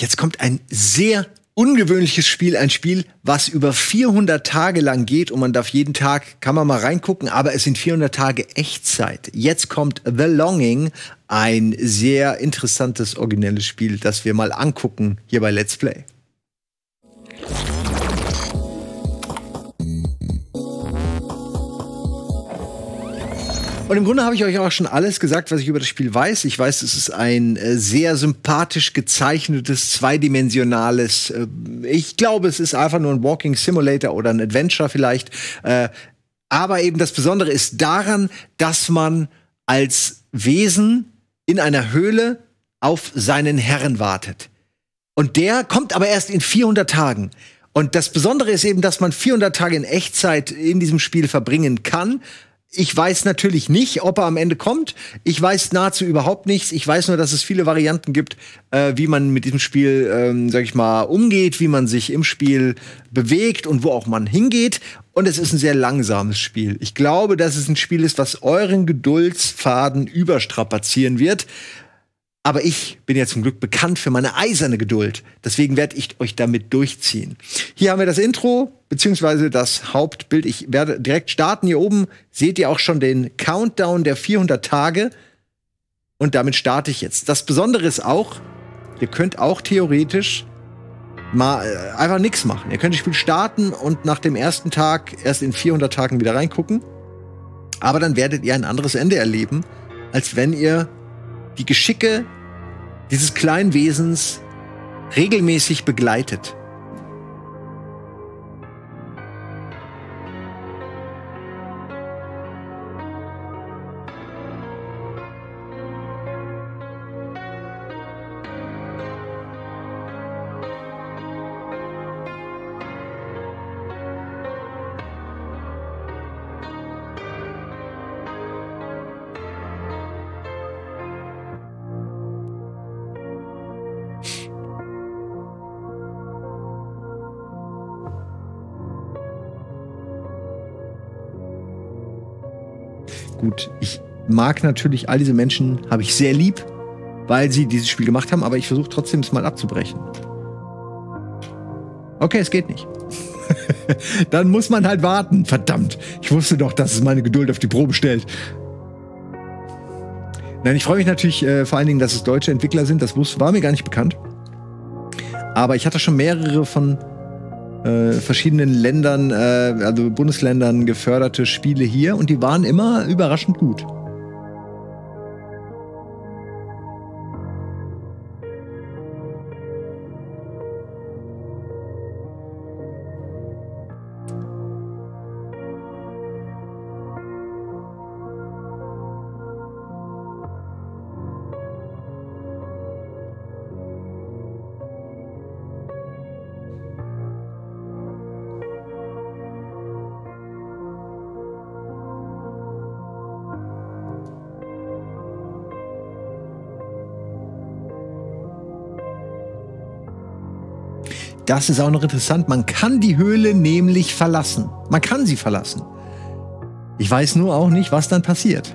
Jetzt kommt ein sehr ungewöhnliches Spiel, ein Spiel, was über 400 Tage lang geht und man darf jeden Tag, kann man mal reingucken, aber es sind 400 Tage Echtzeit. Jetzt kommt The Longing, ein sehr interessantes, originelles Spiel, das wir mal angucken hier bei Let's Play. Und im Grunde habe ich euch auch schon alles gesagt, was ich über das Spiel weiß. Ich weiß, es ist ein sehr sympathisch gezeichnetes, zweidimensionales, ich glaube, es ist einfach nur ein Walking Simulator oder ein Adventure vielleicht. Aber eben das Besondere ist daran, dass man als Wesen in einer Höhle auf seinen Herrn wartet. Und der kommt aber erst in 400 Tagen. Und das Besondere ist eben, dass man 400 Tage in Echtzeit in diesem Spiel verbringen kann. Ich weiß natürlich nicht, ob er am Ende kommt. Ich weiß nahezu überhaupt nichts. Ich weiß nur, dass es viele Varianten gibt, wie man mit diesem Spiel, sag ich mal, umgeht, wie man sich im Spiel bewegt und wo auch man hingeht. Und es ist ein sehr langsames Spiel. Ich glaube, dass es ein Spiel ist, was euren Geduldsfaden überstrapazieren wird. Aber ich bin ja zum Glück bekannt für meine eiserne Geduld. Deswegen werde ich euch damit durchziehen. Hier haben wir das Intro, beziehungsweise das Hauptbild. Ich werde direkt starten. Hier oben seht ihr auch schon den Countdown der 400 Tage. Und damit starte ich jetzt. Das Besondere ist auch, ihr könnt auch theoretisch mal einfach nichts machen. Ihr könnt das Spiel starten und nach dem ersten Tag erst in 400 Tagen wieder reingucken. Aber dann werdet ihr ein anderes Ende erleben, als wenn ihr die Geschicke dieses kleinen Wesens regelmäßig begleitet. Gut, ich mag natürlich all diese Menschen, habe ich sehr lieb, weil sie dieses Spiel gemacht haben, aber ich versuche trotzdem es mal abzubrechen. Okay, es geht nicht. Dann muss man halt warten. Verdammt, ich wusste doch, dass es meine Geduld auf die Probe stellt. Nein, ich freue mich natürlich vor allen Dingen, dass es deutsche Entwickler sind. Das war mir gar nicht bekannt. Aber ich hatte schon mehrere von verschiedenen Ländern, also Bundesländern geförderte Spiele hier und die waren immer überraschend gut. Das ist auch noch interessant. Man kann die Höhle nämlich verlassen. Man kann sie verlassen. Ich weiß nur auch nicht, was dann passiert.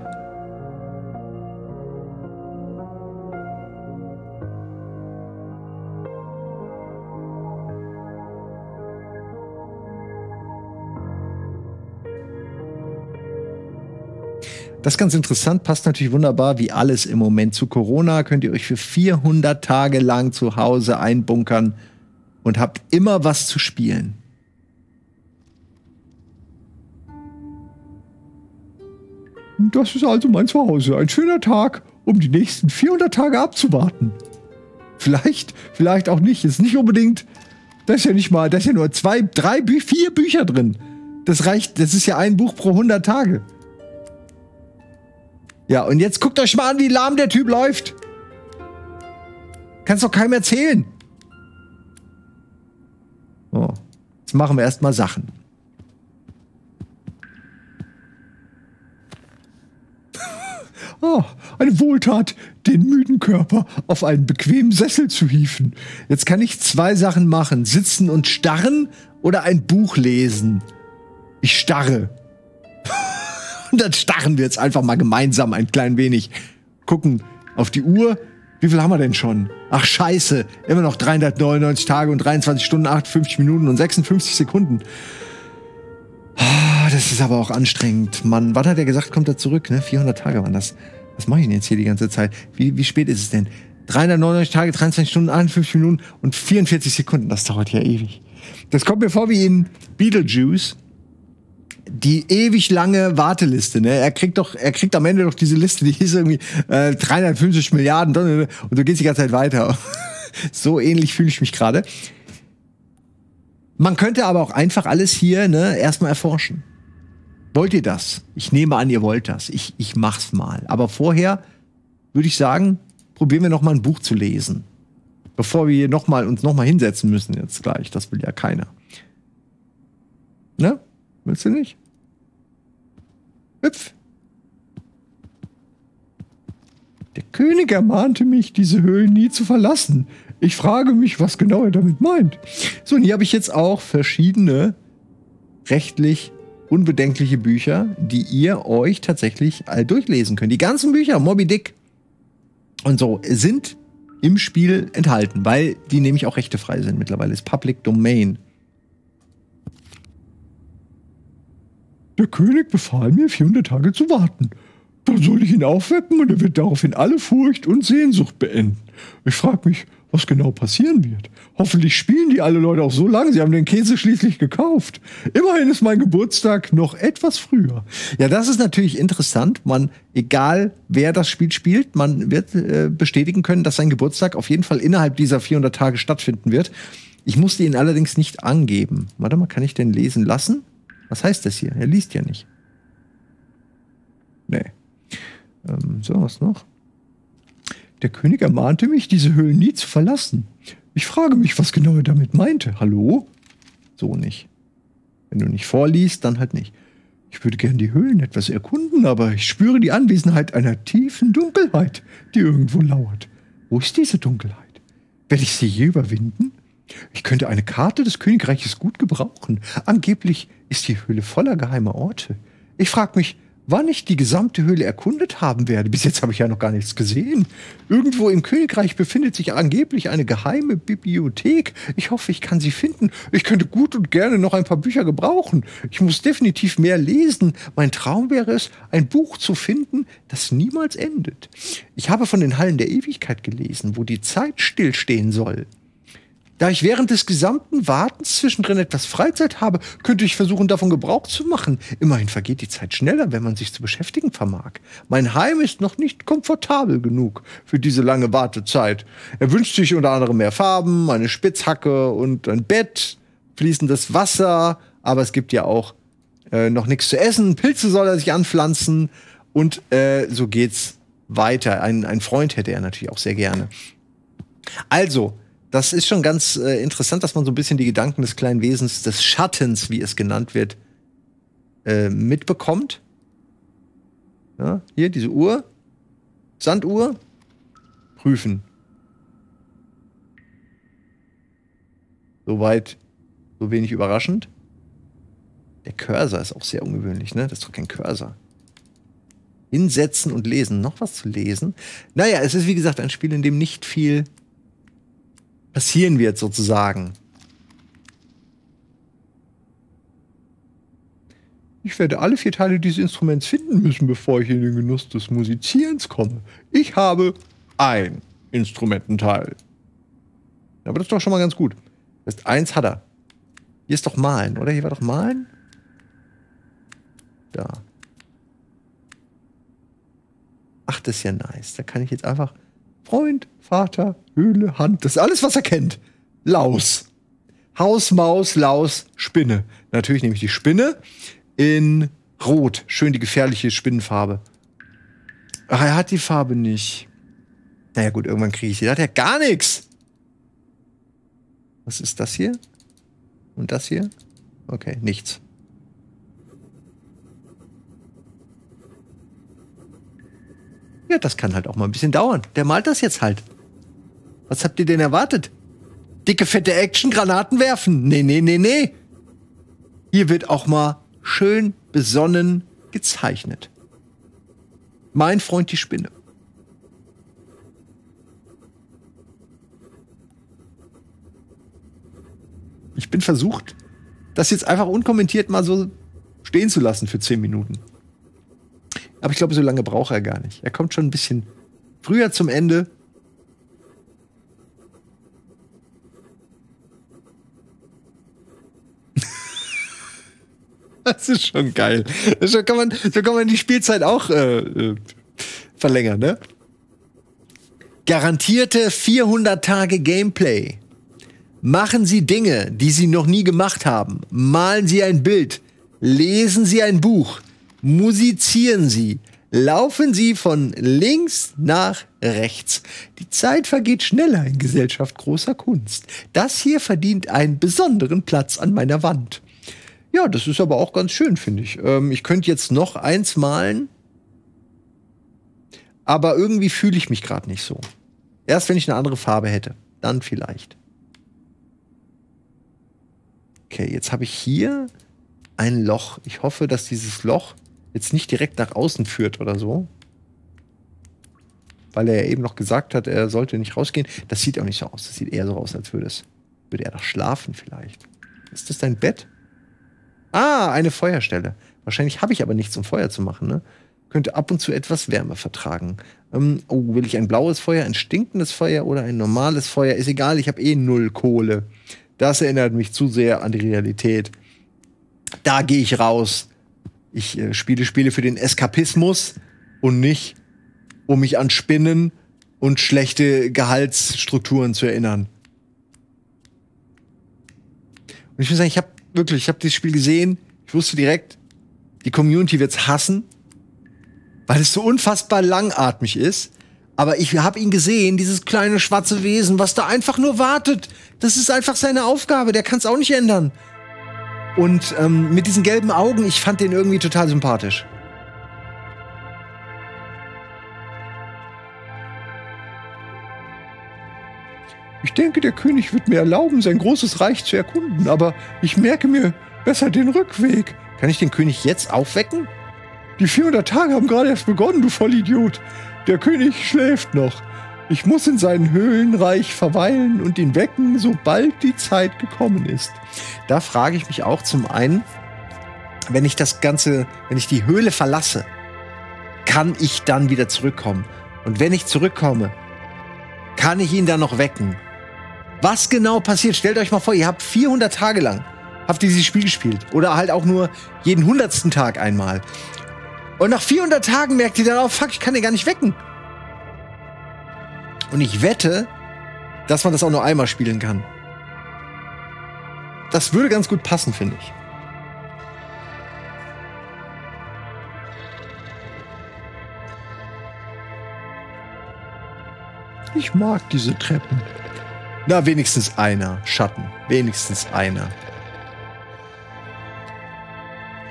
Das ist ganz interessant, passt natürlich wunderbar wie alles im Moment zu Corona. Könnt ihr euch für 400 Tage lang zu Hause einbunkern und habt immer was zu spielen. Das ist also mein Zuhause. Ein schöner Tag, um die nächsten 400 Tage abzuwarten. Vielleicht auch nicht. Ist nicht unbedingt. Das ist ja nicht mal. Das ist ja nur 2, 3, 4 Bücher drin. Das reicht. Das ist ja ein Buch pro 100 Tage. Ja, und jetzt guckt euch mal an, wie lahm der Typ läuft. Kannst doch keinem erzählen. Oh, jetzt machen wir erstmal Sachen. Oh, eine Wohltat, den müden Körper auf einen bequemen Sessel zu hieven. Jetzt kann ich zwei Sachen machen: sitzen und starren oder ein Buch lesen. Ich starre. Und dann starren wir jetzt einfach mal gemeinsam ein klein wenig. Gucken auf die Uhr Wie viel haben wir denn schon? Ach scheiße, immer noch 399 Tage und 23 Stunden, 58 Minuten und 56 Sekunden. Das ist aber auch anstrengend, Mann. Wann hat er gesagt, kommt er zurück? Ne? 400 Tage waren das. Was mache ich denn jetzt hier die ganze Zeit? Wie spät ist es denn? 399 Tage, 23 Stunden, 51 Minuten und 44 Sekunden. Das dauert ja ewig. Das kommt mir vor wie in Beetlejuice. Die ewig lange Warteliste, ne? Er kriegt am Ende doch diese Liste, die ist irgendwie 350 Milliarden Dollar und so geht's die ganze Zeit weiter. So ähnlich fühle ich mich gerade. Man könnte aber auch einfach alles hier, ne, erstmal erforschen. Wollt ihr das? Ich nehme an, ihr wollt das. Ich mach's mal. Aber vorher würde ich sagen, probieren wir noch mal ein Buch zu lesen, bevor wir hier uns noch mal hinsetzen müssen jetzt gleich. Das will ja keiner. Ne? Willst du nicht? Hüpf. Der König ermahnte mich, diese Höhlen nie zu verlassen. Ich frage mich, was genau er damit meint. So, und hier habe ich jetzt auch verschiedene rechtlich unbedenkliche Bücher, die ihr euch tatsächlich all durchlesen könnt. Die ganzen Bücher, Moby Dick und so, sind im Spiel enthalten, weil die nämlich auch rechtefrei sind mittlerweile. Ist Public Domain. Der König befahl mir, 400 Tage zu warten. Dann soll ich ihn aufwecken und er wird daraufhin alle Furcht und Sehnsucht beenden. Ich frage mich, was genau passieren wird. Hoffentlich spielen die alle Leute auch so lange. Sie haben den Käse schließlich gekauft. Immerhin ist mein Geburtstag noch etwas früher. Ja, das ist natürlich interessant. Egal wer das Spiel spielt, man wird bestätigen können, dass sein Geburtstag auf jeden Fall innerhalb dieser 400 Tage stattfinden wird. Ich musste ihn allerdings nicht angeben. Warte mal, kann ich den lesen lassen? Was heißt das hier? Er liest ja nicht. Nee. So, was noch? Der König ermahnte mich, diese Höhlen nie zu verlassen. Ich frage mich, was genau er damit meinte. Hallo? So nicht. Wenn du nicht vorliest, dann halt nicht. Ich würde gern die Höhlen etwas erkunden, aber ich spüre die Anwesenheit einer tiefen Dunkelheit, die irgendwo lauert. Wo ist diese Dunkelheit? Werde ich sie je überwinden? Ich könnte eine Karte des Königreiches gut gebrauchen. Angeblich ist die Höhle voller geheimer Orte. Ich frage mich, wann ich die gesamte Höhle erkundet haben werde. Bis jetzt habe ich ja noch gar nichts gesehen. Irgendwo im Königreich befindet sich angeblich eine geheime Bibliothek. Ich hoffe, ich kann sie finden. Ich könnte gut und gerne noch ein paar Bücher gebrauchen. Ich muss definitiv mehr lesen. Mein Traum wäre es, ein Buch zu finden, das niemals endet. Ich habe von den Hallen der Ewigkeit gelesen, wo die Zeit stillstehen soll. Da ich während des gesamten Wartens zwischendrin etwas Freizeit habe, könnte ich versuchen, davon Gebrauch zu machen. Immerhin vergeht die Zeit schneller, wenn man sich zu beschäftigen vermag. Mein Heim ist noch nicht komfortabel genug für diese lange Wartezeit. Er wünscht sich unter anderem mehr Farben, eine Spitzhacke und ein Bett, fließendes Wasser. Aber es gibt ja auch noch nichts zu essen. Pilze soll er sich anpflanzen. Und so geht's weiter. Ein Freund hätte er natürlich auch sehr gerne. Also, das ist schon ganz interessant, dass man so ein bisschen die Gedanken des kleinen Wesens, des Schattens, wie es genannt wird, mitbekommt. Ja, hier, diese Uhr. Sanduhr. Prüfen. Soweit, so wenig überraschend. Der Cursor ist auch sehr ungewöhnlich, ne? Das ist doch kein Cursor. Hinsetzen und lesen. Noch was zu lesen? Naja, es ist wie gesagt ein Spiel, in dem nicht viel passieren wird sozusagen. Ich werde alle 4 Teile dieses Instruments finden müssen, bevor ich in den Genuss des Musizierens komme. Ich habe ein Instrumententeil. Aber das ist doch schon mal ganz gut. Das heißt, 1 hat er. Hier ist doch Malen, oder? Hier war doch Malen? Da. Ach, das ist ja nice. Da kann ich jetzt einfach Freund, Vater, Höhle, Hand. Das ist alles, was er kennt. Laus. Haus, Maus, Laus, Spinne. Natürlich nehme ich die Spinne in Rot. Schön die gefährliche Spinnenfarbe. Ach, er hat die Farbe nicht. Naja gut, irgendwann kriege ich sie. Da hat er gar nichts. Was ist das hier? Und das hier? Okay, nichts. Ja, das kann halt auch mal ein bisschen dauern. Der malt das jetzt halt. Was habt ihr denn erwartet? Dicke, fette Action, Granaten werfen. Nee, nee, nee, nee. Hier wird auch mal schön besonnen gezeichnet. Mein Freund, die Spinne. Ich bin versucht, das jetzt einfach unkommentiert mal so stehen zu lassen für 10 Minuten. Aber ich glaube, so lange braucht er gar nicht. Er kommt schon ein bisschen früher zum Ende. Das ist schon geil. So kann man die Spielzeit auch verlängern, ne? Garantierte 400 Tage Gameplay. Machen Sie Dinge, die Sie noch nie gemacht haben. Malen Sie ein Bild. Lesen Sie ein Buch. Musizieren Sie. Laufen Sie von links nach rechts. Die Zeit vergeht schneller in Gesellschaft großer Kunst. Das hier verdient einen besonderen Platz an meiner Wand. Ja, das ist aber auch ganz schön, finde ich. Ich könnte jetzt noch eins malen. Aber irgendwie fühle ich mich gerade nicht so. Erst wenn ich eine andere Farbe hätte. Dann vielleicht. Okay, jetzt habe ich hier ein Loch. Ich hoffe, dass dieses Loch jetzt nicht direkt nach außen führt oder so. Weil er ja eben noch gesagt hat, er sollte nicht rausgehen. Das sieht auch nicht so aus. Das sieht eher so aus, als würde er doch schlafen vielleicht. Ist das dein Bett? Ah, eine Feuerstelle. Wahrscheinlich habe ich aber nichts, um Feuer zu machen, ne? Könnte ab und zu etwas Wärme vertragen. Oh, will ich ein blaues Feuer, ein stinkendes Feuer oder ein normales Feuer? Ist egal, ich habe eh 0 Kohle. Das erinnert mich zu sehr an die Realität. Da gehe ich raus. Ich spiele Spiele für den Eskapismus und nicht, um mich an Spinnen und schlechte Gehaltsstrukturen zu erinnern. Und ich muss sagen, ich habe dieses Spiel gesehen. Ich wusste direkt, die Community wird es hassen, weil es so unfassbar langatmig ist. Aber ich habe ihn gesehen, dieses kleine schwarze Wesen, was da einfach nur wartet. Das ist einfach seine Aufgabe, der kann es auch nicht ändern. Und mit diesen gelben Augen, ich fand den irgendwie total sympathisch. Ich denke, der König wird mir erlauben, sein großes Reich zu erkunden, aber ich merke mir besser den Rückweg. Kann ich den König jetzt aufwecken? Die 400 Tage haben gerade erst begonnen, du Vollidiot. Der König schläft noch. Ich muss in seinem Höhlenreich verweilen und ihn wecken, sobald die Zeit gekommen ist. Da frage ich mich auch zum einen, wenn ich die Höhle verlasse, kann ich dann wieder zurückkommen? Und wenn ich zurückkomme, kann ich ihn dann noch wecken? Was genau passiert? Stellt euch mal vor, ihr habt 400 Tage lang, habt ihr dieses Spiel gespielt. Oder halt auch nur jeden 100. Tag einmal. Und nach 400 Tagen merkt ihr dann, oh fuck, ich kann den gar nicht wecken. Und ich wette, dass man das auch nur einmal spielen kann. Das würde ganz gut passen, finde ich. Ich mag diese Treppen. Na, wenigstens einer. Schatten. Wenigstens einer.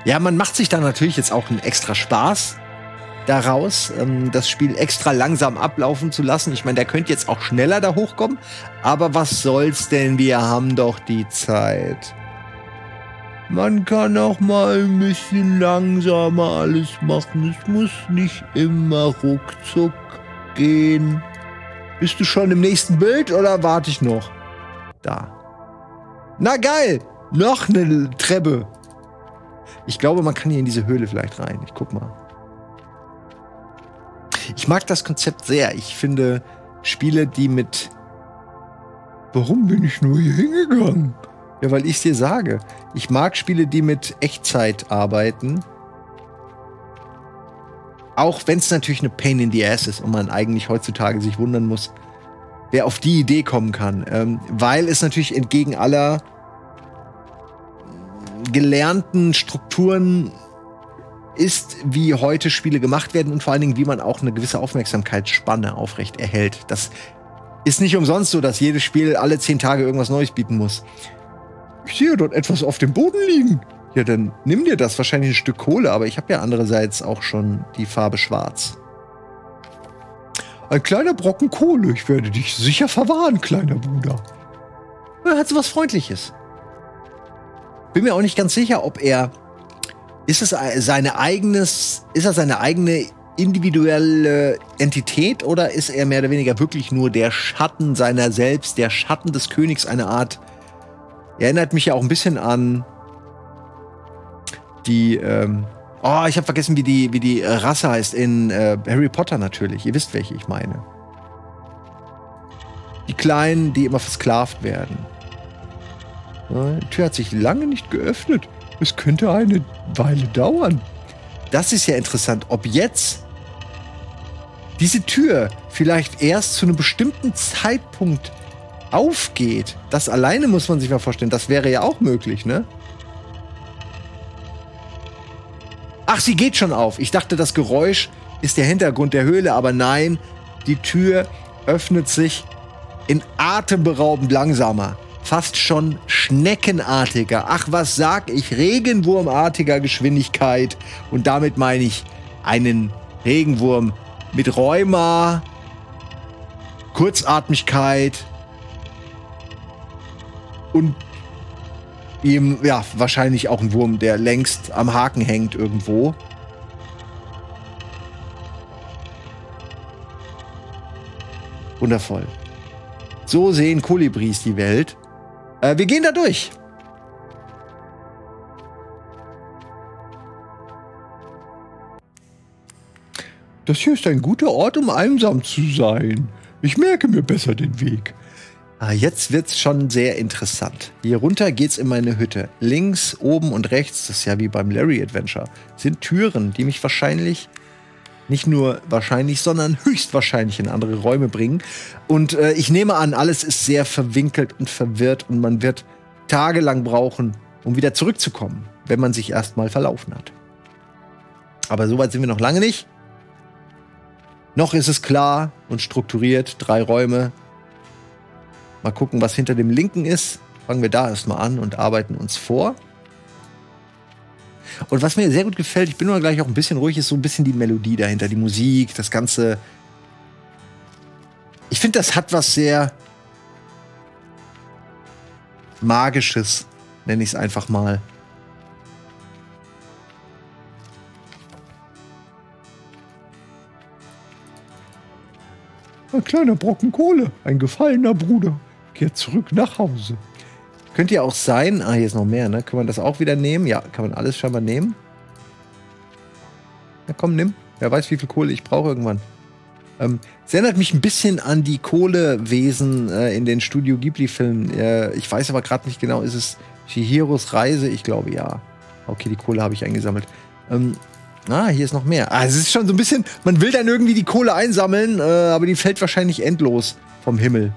Ja, man macht sich da natürlich jetzt auch einen extra Spaß daraus, das Spiel extra langsam ablaufen zu lassen. Ich meine, der könnte jetzt auch schneller da hochkommen. Aber was soll's denn? Wir haben doch die Zeit. Man kann auch mal ein bisschen langsamer alles machen. Es muss nicht immer ruckzuck gehen. Bist du schon im nächsten Bild oder warte ich noch? Da. Na geil, noch eine Treppe. Ich glaube, man kann hier in diese Höhle vielleicht rein. Ich guck mal. Ich mag das Konzept sehr. Ich finde Spiele, die mit... Warum bin ich nur hier hingegangen? Ja, weil ich es dir sage. Ich mag Spiele, die mit Echtzeit arbeiten. Auch wenn es natürlich eine Pain in the Ass ist und man eigentlich heutzutage sich wundern muss, wer auf die Idee kommen kann. Weil es natürlich entgegen aller gelernten Strukturen ist, wie heute Spiele gemacht werden und vor allen Dingen, wie man auch eine gewisse Aufmerksamkeitsspanne aufrecht erhält. Das ist nicht umsonst so, dass jedes Spiel alle 10 Tage irgendwas Neues bieten muss. Ich sehe dort etwas auf dem Boden liegen. Ja, dann nimm dir das. Wahrscheinlich ein Stück Kohle, aber ich habe ja andererseits auch schon die Farbe schwarz. Ein kleiner Brocken Kohle. Ich werde dich sicher verwahren, kleiner Bruder. Er hat so was Freundliches. Bin mir auch nicht ganz sicher, ob er... Ist er seine eigene individuelle Entität oder ist er mehr oder weniger wirklich nur der Schatten seiner selbst, der Schatten des Königs, eine Art Erinnert mich ja auch ein bisschen an die, oh, ich habe vergessen, wie die Rasse heißt in Harry Potter natürlich. Ihr wisst, welche ich meine. Die Kleinen, die immer versklavt werden. Die Tür hat sich lange nicht geöffnet. Es könnte eine Weile dauern. Das ist ja interessant, ob jetzt diese Tür vielleicht erst zu einem bestimmten Zeitpunkt aufgeht. Das alleine muss man sich mal vorstellen. Das wäre ja auch möglich, ne? Ach, sie geht schon auf. Ich dachte, das Geräusch ist der Hintergrund der Höhle, aber nein, die Tür öffnet sich in atemberaubend langsamer. Fast schon schneckenartiger, ach was sag ich, regenwurmartiger Geschwindigkeit. Und damit meine ich einen Regenwurm mit Rheuma, Kurzatmigkeit und ihm, ja, wahrscheinlich auch ein Wurm, der längst am Haken hängt irgendwo. Wundervoll. So sehen Kolibris die Welt. Wir gehen da durch. Das hier ist ein guter Ort, um einsam zu sein. Ich merke mir besser den Weg. Ah, jetzt wird's schon sehr interessant. Hier runter geht's in meine Hütte. Links, oben und rechts, das ist ja wie beim Larry Adventure, sind Türen, die mich wahrscheinlich, nicht nur wahrscheinlich, sondern höchstwahrscheinlich in andere Räume bringen. Und ich nehme an, alles ist sehr verwinkelt und verwirrt und man wird tagelang brauchen, um wieder zurückzukommen, wenn man sich erstmal verlaufen hat. Aber so weit sind wir noch lange nicht. Noch ist es klar und strukturiert, 3 Räume. Mal gucken, was hinter dem linken ist. Fangen wir da erstmal an und arbeiten uns vor. Und was mir sehr gut gefällt, ich bin nur gleich auch ein bisschen ruhig, ist so ein bisschen die Melodie dahinter, die Musik, das Ganze. Ich finde, das hat was sehr Magisches, nenne ich es einfach mal. Ein kleiner Brocken Kohle, ein gefallener Bruder, kehrt zurück nach Hause. Könnte ja auch sein. Ah, hier ist noch mehr, ne? Kann man das auch wieder nehmen? Ja, kann man alles scheinbar nehmen. Na komm, nimm. Wer weiß, wie viel Kohle ich brauche irgendwann. Es erinnert mich ein bisschen an die Kohlewesen in den Studio Ghibli-Filmen. Ich weiß aber gerade nicht genau, ist es Shihiros Reise? Ich glaube, ja. Okay, die Kohle habe ich eingesammelt. Hier ist noch mehr. Ah, es ist schon so ein bisschen, man will dann irgendwie die Kohle einsammeln, aber die fällt wahrscheinlich endlos vom Himmel.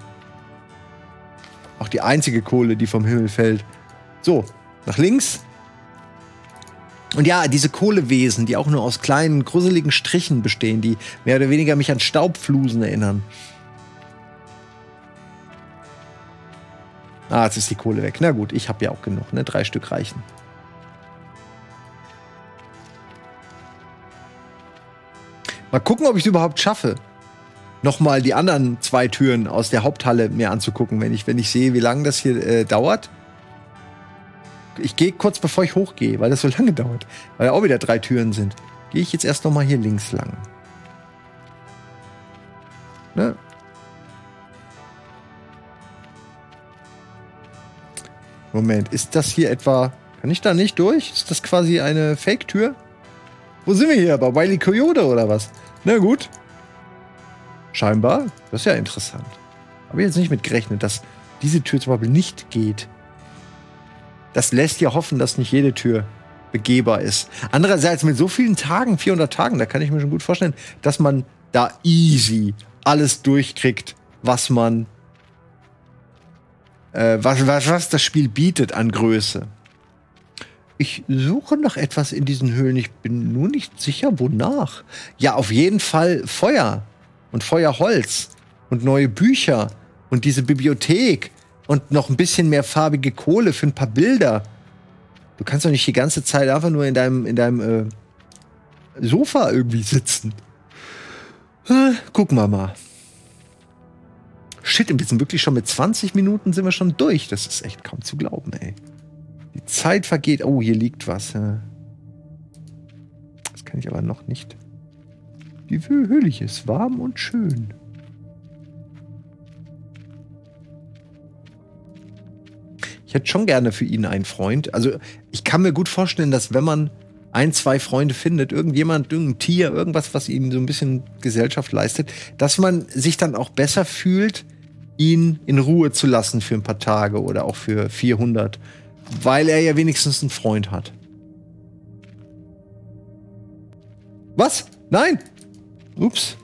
Auch die einzige Kohle, die vom Himmel fällt. So, nach links. Und ja, diese Kohlewesen, die auch nur aus kleinen, gruseligen Strichen bestehen, die mehr oder weniger mich an Staubflusen erinnern. Ah, jetzt ist die Kohle weg. Na gut, ich habe ja auch genug, ne? 3 Stück reichen. Mal gucken, ob ich es überhaupt schaffe, nochmal die anderen 2 Türen aus der Haupthalle mir anzugucken, wenn ich sehe, wie lange das hier dauert. Ich gehe kurz bevor ich hochgehe, weil das so lange dauert, weil ja auch wieder 3 Türen sind. Gehe ich jetzt erst nochmal hier links lang. Ne? Moment, ist das hier etwa... Kann ich da nicht durch? Ist das quasi eine Fake-Tür? Wo sind wir hier? Bei Wile E. Coyote oder was? Na gut. Scheinbar. Das ist ja interessant. Habe ich jetzt nicht mit gerechnet, dass diese Tür zum Beispiel nicht geht. Das lässt ja hoffen, dass nicht jede Tür begehbar ist. Andererseits mit so vielen Tagen, 400 Tagen, da kann ich mir schon gut vorstellen, dass man da easy alles durchkriegt, was man was das Spiel bietet an Größe. Ich suche nach etwas in diesen Höhlen. Ich bin nur nicht sicher, wonach. Ja, auf jeden Fall Feuer. Und Feuerholz und neue Bücher und diese Bibliothek und noch ein bisschen mehr farbige Kohle für ein paar Bilder. Du kannst doch nicht die ganze Zeit einfach nur in deinem Sofa irgendwie sitzen. Gucken wir mal. Shit, wir sind wirklich schon mit 20 Minuten sind wir schon durch. Das ist echt kaum zu glauben, ey. Die Zeit vergeht. Oh, hier liegt was. Ja. Das kann ich aber noch nicht. Die Höhle ist warm und schön. Ich hätte schon gerne für ihn einen Freund. Also ich kann mir gut vorstellen, dass wenn man ein, zwei Freunde findet, irgendjemand, irgendein Tier, irgendwas, was ihm so ein bisschen Gesellschaft leistet, dass man sich dann auch besser fühlt, ihn in Ruhe zu lassen für ein paar Tage oder auch für 400, weil er ja wenigstens einen Freund hat. Was? Nein! Ups.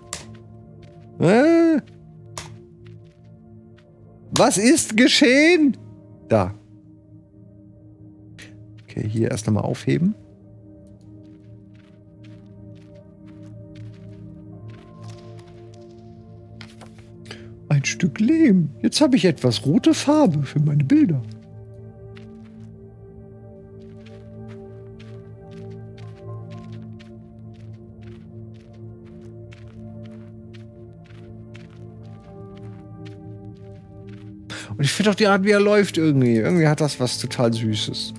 Was ist geschehen? Da. Okay, hier erst nochmal aufheben. Ein Stück Lehm. Jetzt habe ich etwas rote Farbe für meine Bilder. Und ich finde auch die Art, wie er läuft irgendwie. Irgendwie hat das was total Süßes.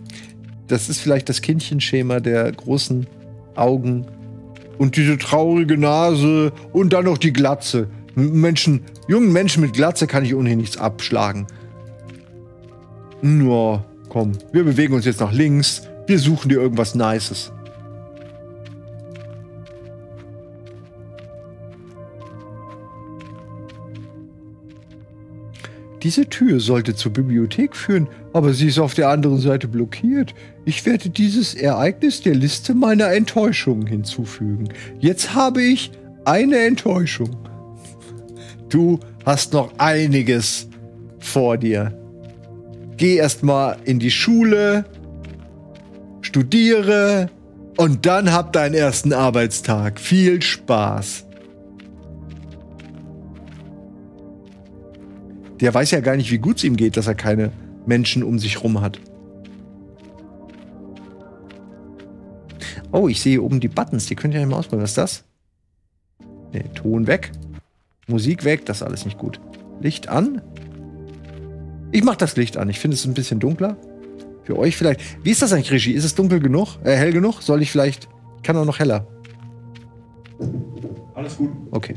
Das ist vielleicht das Kindchenschema der großen Augen und diese traurige Nase und dann noch die Glatze. Jungen Menschen mit Glatze kann ich ohnehin nichts abschlagen. Nur, komm, wir bewegen uns jetzt nach links. Wir suchen dir irgendwas Nices. Diese Tür sollte zur Bibliothek führen, aber sie ist auf der anderen Seite blockiert. Ich werde dieses Ereignis der Liste meiner Enttäuschungen hinzufügen. Jetzt habe ich eine Enttäuschung. Du hast noch einiges vor dir. Geh erstmal in die Schule, studiere und dann hab deinen ersten Arbeitstag. Viel Spaß. Der weiß ja gar nicht, wie gut es ihm geht, dass er keine Menschen um sich rum hat. Oh, ich sehe oben die Buttons. Die könnt ihr ja nicht mal ausprobieren. Was ist das? Nee, Ton weg. Musik weg. Das ist alles nicht gut. Licht an. Ich mach das Licht an. Ich finde es ein bisschen dunkler. Für euch vielleicht. Wie ist das eigentlich, Regie? Ist es dunkel genug? Hell genug? Soll ich vielleicht... Kann auch noch heller. Alles gut. Okay.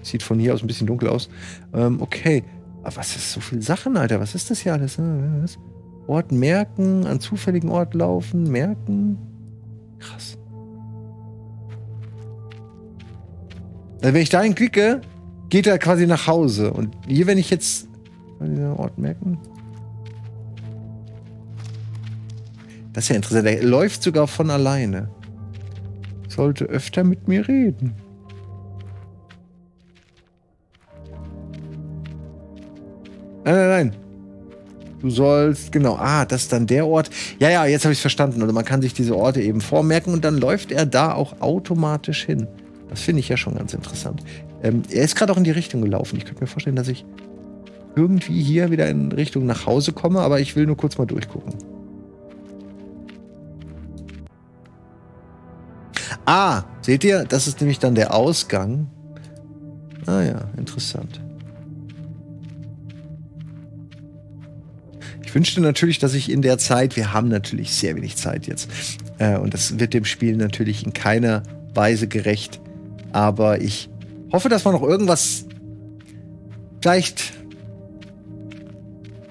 Sieht von hier aus ein bisschen dunkel aus. Okay. Aber was ist so viel Sachen, Alter? Was ist das hier alles? Ort merken, an zufälligen Ort laufen, merken. Krass. Wenn ich dahin klicke, geht er quasi nach Hause. Und hier, wenn ich jetzt Ort merken. Das ist ja interessant. Er läuft sogar von alleine. Sollte öfter mit mir reden. Nein, nein, nein. Du sollst, genau, das ist dann der Ort. Ja, ja, jetzt habe ich es verstanden. Oder man kann sich diese Orte eben vormerken und dann läuft er da auch automatisch hin. Das finde ich ja schon ganz interessant. Er ist gerade auch in die Richtung gelaufen. Ich könnte mir vorstellen, dass ich irgendwie hier wieder in Richtung nach Hause komme, aber ich will nur kurz mal durchgucken. Seht ihr? Das ist nämlich dann der Ausgang. Ja, interessant. Ich wünschte natürlich, dass ich in der Zeit, wir haben natürlich sehr wenig Zeit jetzt, und das wird dem Spiel natürlich in keiner Weise gerecht, aber ich hoffe, dass man noch irgendwas, vielleicht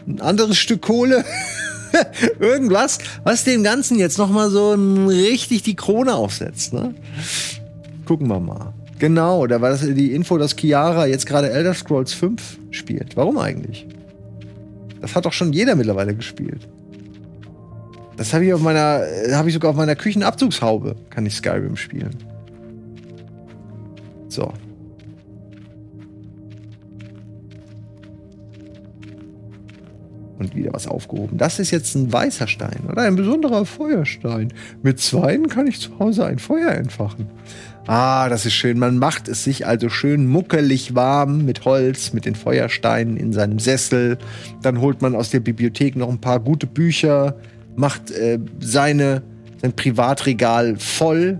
ein anderes Stück Kohle, irgendwas, was dem Ganzen jetzt nochmal so richtig die Krone aufsetzt, ne? Gucken wir mal. Genau, da war das die Info, dass Chiara jetzt gerade Elder Scrolls 5 spielt. Warum eigentlich? Das hat doch schon jeder mittlerweile gespielt. Das habe ich sogar auf meiner Küchenabzugshaube kann ich Skyrim spielen. So. Und wieder was aufgehoben. Das ist jetzt ein weißer Stein oder ein besonderer Feuerstein. Mit zweien kann ich zu Hause ein Feuer entfachen. Das ist schön. Man macht es sich also schön muckelig warm mit Holz, mit den Feuersteinen in seinem Sessel. Dann holt man aus der Bibliothek noch ein paar gute Bücher, macht sein Privatregal voll.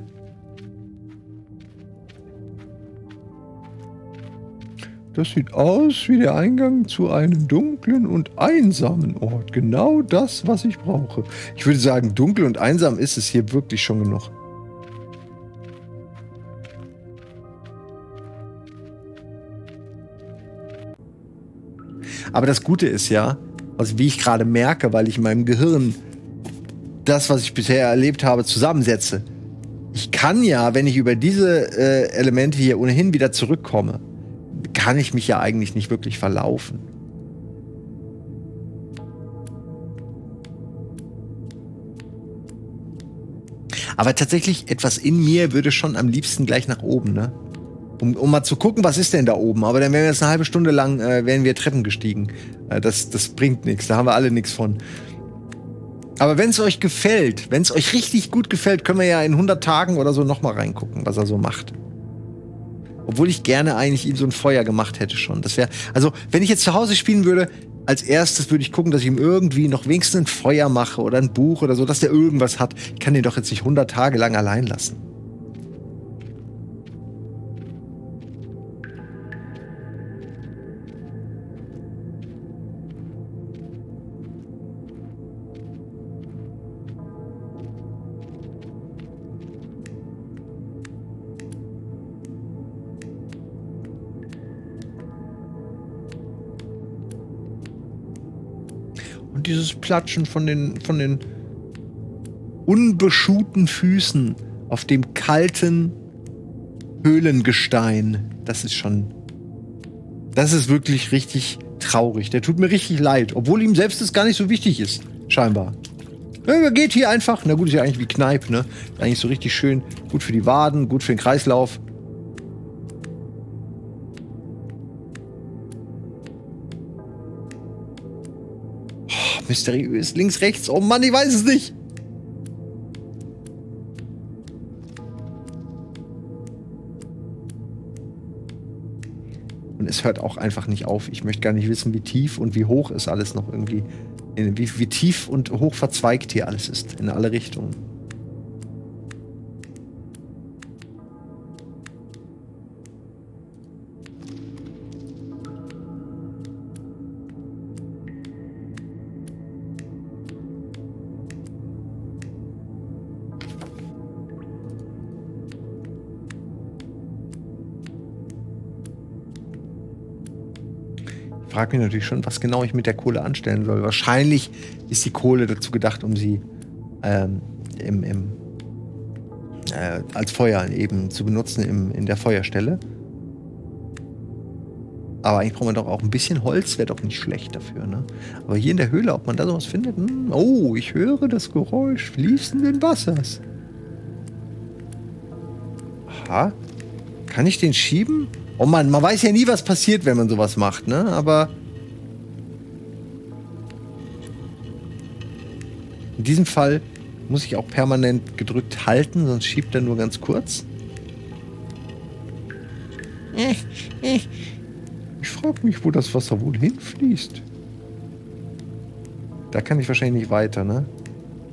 Das sieht aus wie der Eingang zu einem dunklen und einsamen Ort. Genau das, was ich brauche. Ich würde sagen, dunkel und einsam ist es hier wirklich schon genug. Aber das Gute ist ja, also wie ich gerade merke, weil ich in meinem Gehirn das, was ich bisher erlebt habe, zusammensetze. Ich kann ja, wenn ich über diese Elemente hier ohnehin wieder zurückkomme, kann ich mich ja eigentlich nicht wirklich verlaufen. Aber tatsächlich, etwas in mir würde schon am liebsten gleich nach oben, ne? Um mal zu gucken, was ist denn da oben. Aber dann wären wir jetzt eine halbe Stunde lang wären wir Treppen gestiegen. Das bringt nichts, da haben wir alle nichts von. Aber wenn es euch gefällt, wenn es euch richtig gut gefällt, können wir ja in 100 Tagen oder so nochmal reingucken, was er so macht. Obwohl ich gerne eigentlich ihm so ein Feuer gemacht hätte schon. Das wäre, also wenn ich jetzt zu Hause spielen würde, als erstes würde ich gucken, dass ich ihm irgendwie noch wenigstens ein Feuer mache oder ein Buch oder so, dass der irgendwas hat. Ich kann den doch jetzt nicht 100 Tage lang allein lassen. Dieses Platschen von den unbeschuhten Füßen auf dem kalten Höhlengestein. Das ist wirklich richtig traurig. Der tut mir richtig leid, obwohl ihm selbst das gar nicht so wichtig ist, scheinbar. Er geht hier einfach, na gut, ist ja eigentlich wie Kneipe, ne? Ist eigentlich so richtig schön, gut für die Waden, gut für den Kreislauf. Mysteriös. Links, rechts. Oh Mann, ich weiß es nicht. Und es hört auch einfach nicht auf. Ich möchte gar nicht wissen, wie tief und wie hoch ist alles noch irgendwie. Wie tief und hoch verzweigt hier alles ist. In alle Richtungen. Ich frage mich natürlich schon, was genau ich mit der Kohle anstellen soll. Wahrscheinlich ist die Kohle dazu gedacht, um sie als Feuer eben zu benutzen in der Feuerstelle. Aber eigentlich braucht man doch auch ein bisschen Holz, wäre doch nicht schlecht dafür, ne? Aber hier in der Höhle, ob man da sowas findet? Hm, oh, ich höre das Geräusch fließenden Wassers. Aha. Kann ich den schieben? Oh Mann, man weiß ja nie, was passiert, wenn man sowas macht, ne? Aber in diesem Fall muss ich auch permanent gedrückt halten, sonst schiebt er nur ganz kurz. Ich frage mich, wo das Wasser wohl hinfließt. Da kann ich wahrscheinlich nicht weiter, ne?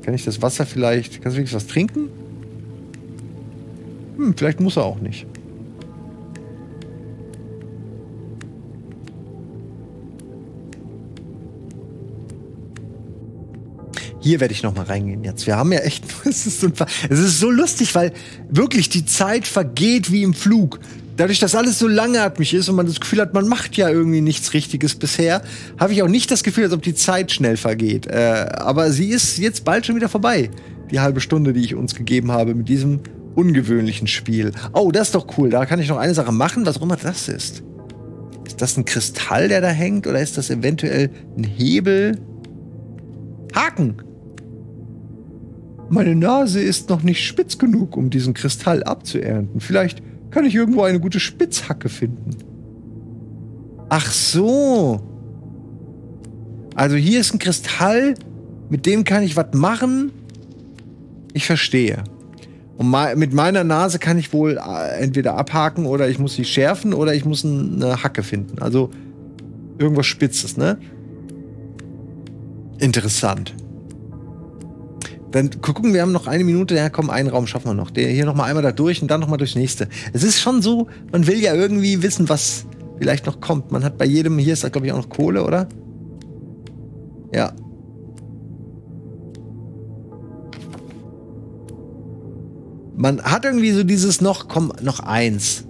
Kann ich das Wasser vielleicht... Kannst du wirklich was trinken? Hm, vielleicht muss er auch nicht. Hier werde ich nochmal reingehen jetzt. Wir haben ja echt... Es ist so lustig, weil wirklich die Zeit vergeht wie im Flug. Dadurch, dass alles so langatmig ist und man das Gefühl hat, man macht ja irgendwie nichts Richtiges bisher, habe ich auch nicht das Gefühl, als ob die Zeit schnell vergeht. Aber sie ist jetzt bald schon wieder vorbei. Die halbe Stunde, die ich uns gegeben habe mit diesem ungewöhnlichen Spiel. Oh, das ist doch cool. Da kann ich noch eine Sache machen, was auch immer das ist. Ist das ein Kristall, der da hängt? Oder ist das eventuell ein Hebel? Haken! Meine Nase ist noch nicht spitz genug, um diesen Kristall abzuernten. Vielleicht kann ich irgendwo eine gute Spitzhacke finden. Ach so. Also hier ist ein Kristall, mit dem kann ich was machen. Ich verstehe. Und mit meiner Nase kann ich wohl entweder abhaken oder ich muss sie schärfen oder ich muss eine Hacke finden. Also irgendwas Spitzes, ne? Interessant. Dann gucken, wir haben noch eine Minute, ja komm, einen Raum schaffen wir noch. Der hier nochmal einmal da durch und dann nochmal durchs nächste. Es ist schon so, man will ja irgendwie wissen, was vielleicht noch kommt. Man hat bei jedem, hier ist da glaube ich auch noch Kohle, oder? Ja. Man hat irgendwie so dieses noch, komm, noch eins.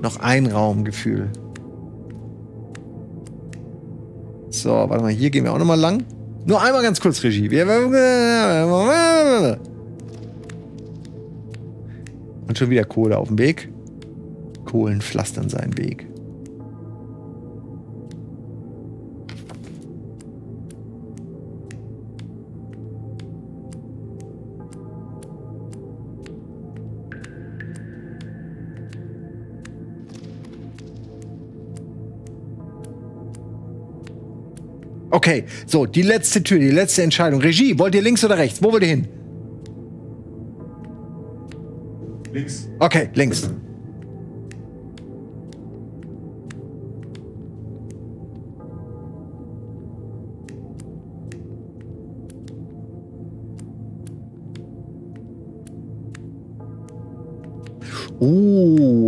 Noch ein Raumgefühl. So, warte mal, hier gehen wir auch nochmal lang. Nur einmal ganz kurz, Regie. Und schon wieder Kohle auf dem Weg. Kohlen pflastern seinen Weg. Okay, so, die letzte Tür, die letzte Entscheidung. Regie, wollt ihr links oder rechts? Wo wollt ihr hin? Links. Okay, links.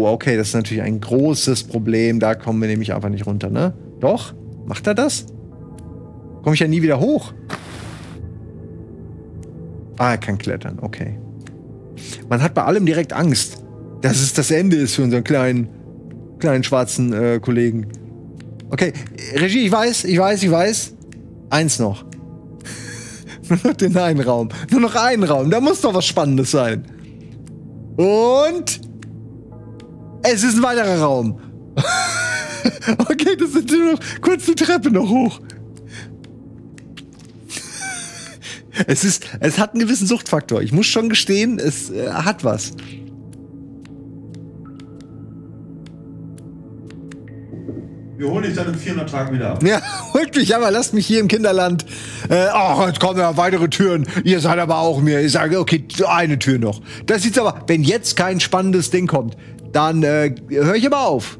Okay, das ist natürlich ein großes Problem. Da kommen wir nämlich einfach nicht runter, ne? Doch? Macht er das? Komme ich ja nie wieder hoch. Ah, er kann klettern, okay. Man hat bei allem direkt Angst, dass es das Ende ist für unseren kleinen schwarzen Kollegen. Okay, Regie, ich weiß. Eins noch. Nur noch den einen Raum. Nur noch einen Raum. Da muss doch was Spannendes sein. Und... es ist ein weiterer Raum. Okay, das sind nur noch kurz die Treppe noch hoch. Es hat einen gewissen Suchtfaktor. Ich muss schon gestehen, es hat was. Wir holen dich dann in 400 Tagen wieder ab. Ja, holt mich, aber lasst mich hier im Kinderland. Jetzt kommen ja weitere Türen. Ihr seid aber auch mir. Ich sage, okay, eine Tür noch. Das sieht's aber, wenn jetzt kein spannendes Ding kommt, dann höre ich aber auf.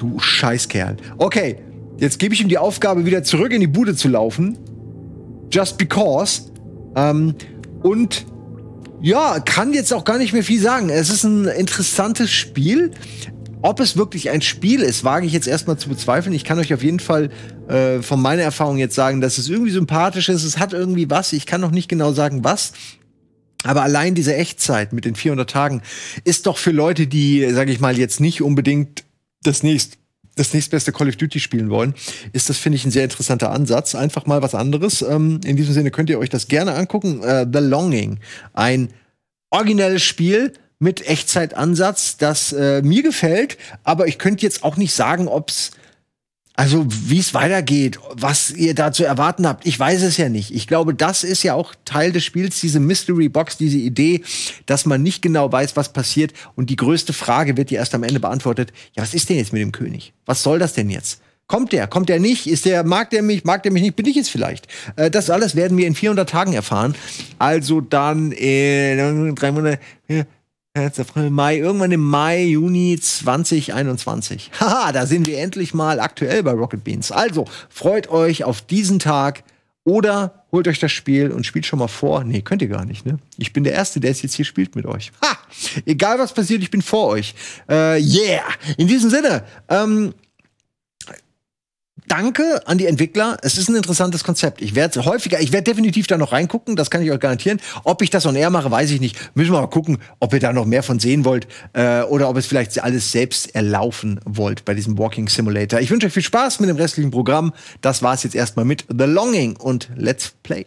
Du Scheißkerl. Okay. Jetzt gebe ich ihm die Aufgabe, wieder zurück in die Bude zu laufen. Just because. Und ja, kann jetzt auch gar nicht mehr viel sagen. Es ist ein interessantes Spiel. Ob es wirklich ein Spiel ist, wage ich jetzt erstmal zu bezweifeln. Ich kann euch auf jeden Fall von meiner Erfahrung jetzt sagen, dass es irgendwie sympathisch ist. Es hat irgendwie was. Ich kann noch nicht genau sagen, was. Aber allein diese Echtzeit mit den 400 Tagen ist doch für Leute, die, sage ich mal, jetzt nicht unbedingt das nächstbeste Call of Duty spielen wollen, ist das, finde ich, ein sehr interessanter Ansatz. Einfach mal was anderes. In diesem Sinne könnt ihr euch das gerne angucken. The Longing. Ein originelles Spiel mit Echtzeitansatz, das mir gefällt. Aber ich könnte jetzt auch nicht sagen, also wie es weitergeht, was ihr da zu erwarten habt. Ich weiß es ja nicht. Ich glaube, das ist ja auch Teil des Spiels, diese Mystery Box, diese Idee, dass man nicht genau weiß, was passiert. Und die größte Frage wird ja erst am Ende beantwortet. Ja, was ist denn jetzt mit dem König? Was soll das denn jetzt? Kommt der nicht? Mag der mich nicht? Bin ich es vielleicht? Das alles werden wir in 400 Tagen erfahren. Also dann in 3 Monaten... Mai, irgendwann im Mai, Juni 2021. Haha, da sind wir endlich mal aktuell bei Rocket Beans. Also, freut euch auf diesen Tag oder holt euch das Spiel und spielt schon mal vor. Nee, könnt ihr gar nicht, ne? Ich bin der Erste, der es jetzt hier spielt mit euch. Ha! Egal, was passiert, ich bin vor euch. Yeah! In diesem Sinne, danke an die Entwickler. Es ist ein interessantes Konzept. Ich werde definitiv da noch reingucken, das kann ich euch garantieren. Ob ich das on air mache, weiß ich nicht. Müssen wir mal gucken, ob ihr da noch mehr von sehen wollt oder ob es vielleicht alles selbst erlaufen wollt bei diesem Walking Simulator. Ich wünsche euch viel Spaß mit dem restlichen Programm. Das war's jetzt erstmal mit The Longing und Let's Play.